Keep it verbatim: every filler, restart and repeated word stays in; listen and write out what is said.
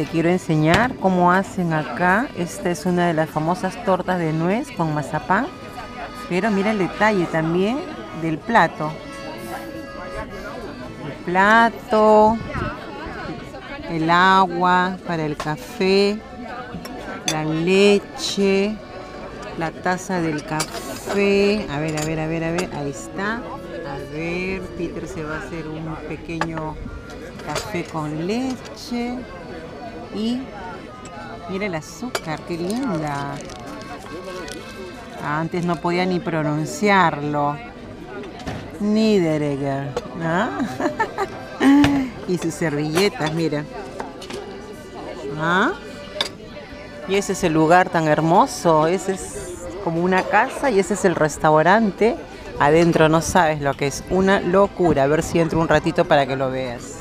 te quiero enseñar cómo hacen acá. Esta es una de las famosas tortas de nuez con mazapán. Pero mira el detalle también del plato. El plato, el agua para el café, la leche, la taza del café. A ver, a ver, a ver, a ver, ahí está. A ver, Peter se va a hacer un pequeño café con leche. Y mira el azúcar, qué linda. Antes no podía ni pronunciarlo. Niederegger, ¿no? Y sus servilletas, mira. ¿Ah? Y ese es el lugar tan hermoso. Ese es como una casa y ese es el restaurante. Adentro no sabes lo que es. Una locura. A ver si entro un ratito para que lo veas.